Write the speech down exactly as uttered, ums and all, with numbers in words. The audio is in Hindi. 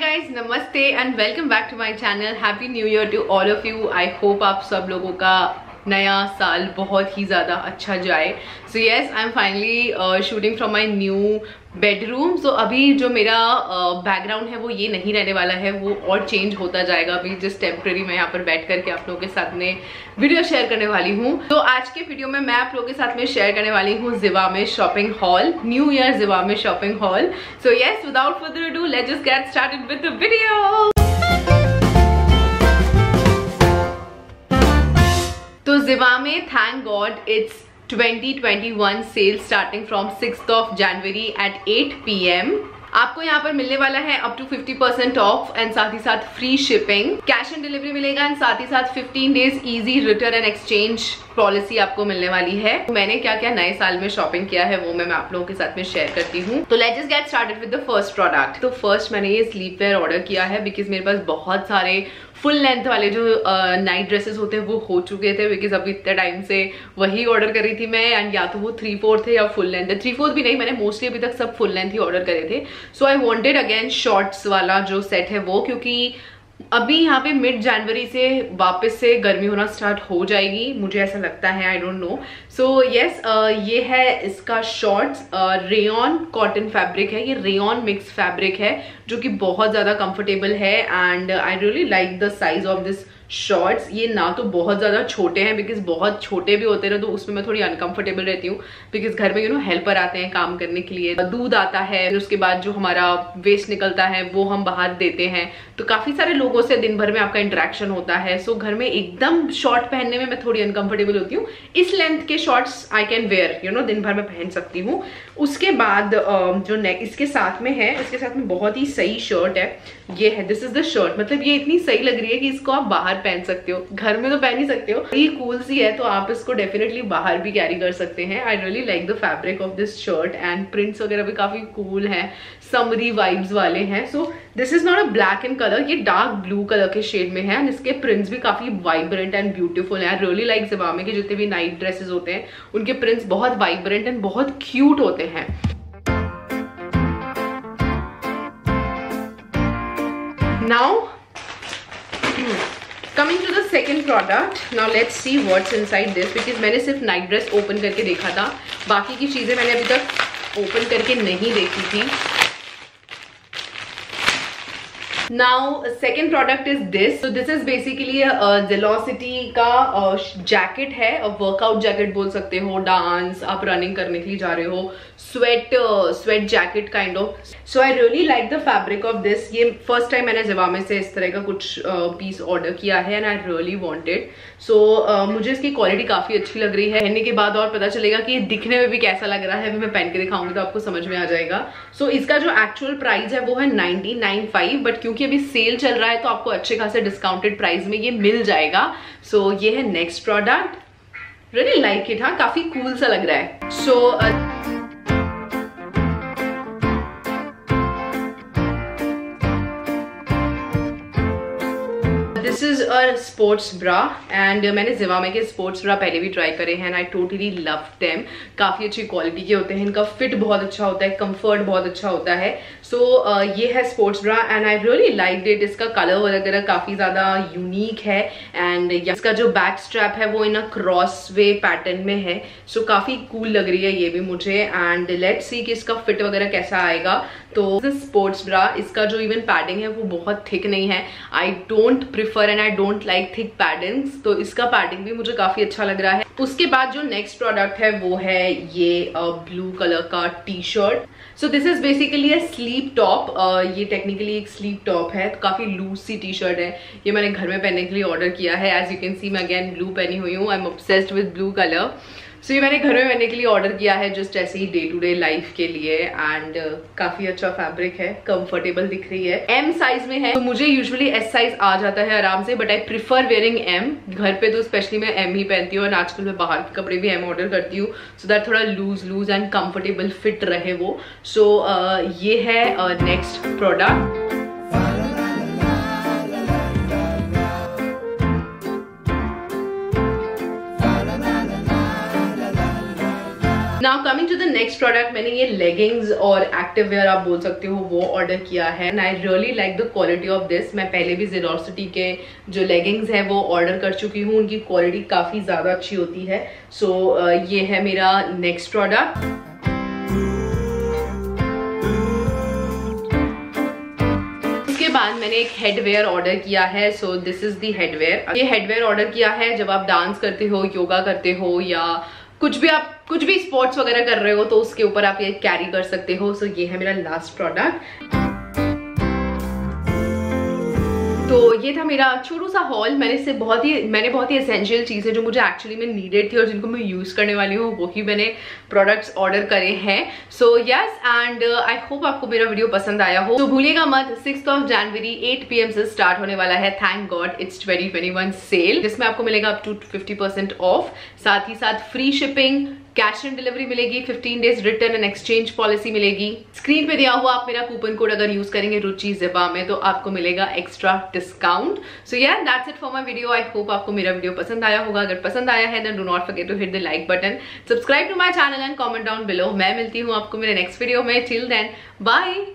गाइज नमस्ते and welcome back to my channel. Happy new year to all of you. I hope आप सब लोगों का नया साल बहुत ही ज़्यादा अच्छा जाए। So yes, I am finally shooting from my new bedroom. So अभी जो मेरा बैकग्राउंड uh, है वो ये नहीं रहने वाला है, वो और चेंज होता जाएगा। अभी जस्ट टेम्प्रेरी मैं यहाँ पर बैठ करके आप लोगों के साथ में वीडियो शेयर करने वाली हूँ। तो आज के वीडियो में मैं आप लोगों के साथ में शेयर करने वाली हूँ Zivame shopping haul, new year Zivame shopping haul. So yes, without further ado let's just get started with the video. तो Zivame, thank God, it's twenty twenty one sale starting from sixth of January at eight P M. आपको यहाँ पर मिलने वाला है up to fifty percent off and साथ ही साथ free shipping, cash on delivery मिलेगा एंड साथ ही साथ fifteen days easy return and exchange policy आपको मिलने वाली है। मैंने क्या क्या नए साल में शॉपिंग किया है वो मैं, मैं आप लोगों के साथ में शेयर करती हूँ। तो let's get started with the first product. तो फर्स्ट मैंने ये स्लीपवेयर ऑर्डर किया है बिकॉज मेरे पास बहुत सारे फुल लेंथ वाले जो नाइट uh, ड्रेसेस होते हैं वो हो चुके थे बिकॉज अभी इतने टाइम से वही ऑर्डर करी थी मैं। एंड या तो वो थ्री फोर्थ है या फुल लेंथ। थ्री फोर्थ भी नहीं, मैंने मोस्टली अभी तक सब फुल लेंथ ही ऑर्डर करे थे। So I wanted again shorts वाला जो सेट है वो, क्योंकि अभी यहाँ पे मिड जनवरी से वापस से गर्मी होना स्टार्ट हो जाएगी, मुझे ऐसा लगता है। I don't know. So yes, ये है इसका शॉर्ट्स, रेयॉन कॉटन फैब्रिक है, ये रेयॉन मिक्स फैब्रिक है जो कि बहुत ज़्यादा कंफर्टेबल है। And I really like the size of this shorts. ये ना तो बहुत ज़्यादा छोटे हैं, बिकॉज बहुत छोटे भी होते ना तो उसमें मैं थोड़ी अनकंफर्टेबल रहती हूँ, बिकॉज घर में यू नो हेल्पर आते हैं काम करने के लिए, दूध आता है, फिर उसके बाद जो हमारा वेस्ट निकलता है वो हम बाहर देते हैं, तो काफ़ी सारे लोगों से दिन भर में आपका इंटरेक्शन होता है। सो घर में एकदम शॉर्ट पहनने में मैं थोड़ी अनकंफर्टेबल होती हूँ। इस लेंथ के shorts I can wear, you know, दिन भर में पहन सकती हूँ। उसके बाद जो नेक इसके साथ में है, इसके साथ में बहुत ही सही शर्ट है, ये है, दिस इज द शर्ट। मतलब ये इतनी सही लग रही है कि इसको आप बाहर पहन सकते हो, घर में तो पहन ही सकते हो, ये कूल सी है तो आप इसको डेफिनेटली बाहर भी कैरी कर सकते हैं। I really like the fabric of this shirt and prints वगैरह भी काफी कूल हैं, समरी वाइब्स वाले हैं। So this is not a black in colour, ये डार्क ब्लू कलर के शेड में है एंड इसके प्रिंट्स भी काफी वाइब्रेंट एंड ब्यूटीफुल है। रियली लाइक जिवामे के जितने भी नाइट ड्रेसेस होते हैं उनके प्रिंट्स बहुत वाइब्रेंट एंड बहुत क्यूट होते हैं। Now coming to the second product. Now let's see what's inside this, because मैंने सिर्फ नाइट ड्रेस ओपन करके देखा था, बाकी की चीज़ें मैंने अभी तक ओपन करके नहीं देखी थी। Now second product is this. तो दिस इज बेसिकली वेलोसिटी का जैकेट है, वर्कआउट जैकेट बोल सकते हो, डांस, आप रनिंग करने के लिए जा रहे हो, sweat sweat jacket kind of. So I really like the fabric of this. ये फर्स्ट टाइम मैंने जिवामे से इस तरह का कुछ पीस uh, ऑर्डर किया है एंड आई रियली वांटेड। सो मुझे इसकी क्वालिटी काफ़ी अच्छी लग रही है, पहनने के बाद और पता चलेगा कि ये दिखने में भी कैसा लग रहा है। मैं पहन के दिखाऊंगी तो आपको समझ में आ जाएगा। सो so, इसका जो एक्चुअल प्राइस है वो है नाइनटी नाइन फाइव, बट क्योंकि अभी सेल चल रहा है तो आपको अच्छे खासे डिस्काउंटेड प्राइस में ये मिल जाएगा। सो so, ये है next product. Really like it. हाँ, काफ़ी कूल सा लग रहा है। So so, uh, this is a sports bra and मैंने जिवामे के स्पोर्ट्स ब्रा पहले भी ट्राई करे हैं and I totally love them. काफ़ी अच्छी क्वालिटी के होते हैं, इनका फिट बहुत अच्छा होता है, कंफर्ट बहुत अच्छा होता है। सो so, uh, ये है sports bra and I really like it. इसका कलर वगैरह काफ़ी ज़्यादा यूनिक है एंड इसका जो बैक स्ट्रैप है वो इन अ क्रॉस वे पैटर्न में है। सो so, काफ़ी कूल cool लग रही है ये भी मुझे। एंड लेट्स सी कि इसका फिट वगैरह कैसा आएगा। तो स्पोर्ट्स ब्रा, इसका जो इवन पैडिंग है वो बहुत थिक नहीं है। I don't prefer and I don't like thick paddings, तो इसका पैडिंग भी मुझे काफ़ी अच्छा लग रहा है। उसके बाद जो नेक्स्ट प्रोडक्ट है वो है ये ब्लू कलर का T shirt. So this is basically a sleep top, ये टेक्निकली एक स्लीप टॉप है, तो काफ़ी लूज सी टी शर्ट है। ये मैंने घर में पहनने के लिए ऑर्डर किया है। एज यू कैन सी मैं अगेन ब्लू पहनी हुई हूँ, I am obsessed with blue colour. So ये मैंने घर में पहनने के लिए ऑर्डर किया है जस्ट ऐसे ही डे टू डे लाइफ के लिए एंड uh, काफ़ी अच्छा फैब्रिक है, कंफर्टेबल दिख रही है। एम साइज में है, तो मुझे यूजुअली एस साइज आ जाता है आराम से, but I prefer wearing M. घर पे तो स्पेशली मैं एम ही पहनती हूँ एंड आजकल मैं बाहर के कपड़े भी एम ऑर्डर करती हूँ सो दैट थोड़ा loose loose and comfortable fit रहे वो। सो so, uh, ये है next uh, product. Now coming to the next product, मैंने ये लेगिंग्स और एक्टिव वेयर आप बोल सकते हो वो ऑर्डर किया है and I really like the quality of this. मैं पहले भी वेलोसिटी के जो लेगिंग्स है वो ऑर्डर कर चुकी हूँ, उनकी क्वालिटी काफ़ी ज़्यादा अच्छी होती है। सो so, uh, ये है मेरा नेक्स्ट प्रोडक्ट। बाद मैंने एक हेडवेयर ऑर्डर किया है। So this is the headwear. ये हेडवेयर ऑर्डर किया है जब आप डांस करते हो, योगा करते हो या कुछ भी आप कुछ भी स्पोर्ट्स वगैरह कर रहे हो तो उसके ऊपर आप ये कैरी कर सकते हो। सो so, ये है मेरा लास्ट प्रोडक्ट। तो ये था मेरा छोटू सा हॉल। मैंने इससे बहुत ही मैंने बहुत ही एसेंशियल चीज़ें जो मुझे एक्चुअली में नीडेड थी और जिनको मैं यूज़ करने वाली हूँ वो ही मैंने प्रोडक्ट्स ऑर्डर करे हैं। So yes and I hope आपको मेरा वीडियो पसंद आया हो। तो so, भूलिएगा मत, six of January eight P M से स्टार्ट होने वाला है thank God it's twenty twenty one sale, जिसमें आपको मिलेगा up to fifty percent off, साथ ही साथ free shipping, cash on delivery मिलेगी, fifteen days return and exchange policy मिलेगी। स्क्रीन पे दिया हुआ आप मेरा कूपन कोड अगर यूज करेंगे रुचि ज़िवामे तो आपको मिलेगा एक्स्ट्रा डिस्काउंट। सो यार that's it for my video. I hope आपको मेरा वीडियो पसंद आया होगा। अगर पसंद आया है then do not forget to hit the like button, subscribe to my channel and comment down below. मैं मिलती हूँ आपको मेरे नेक्स्ट वीडियो में। Till then bye.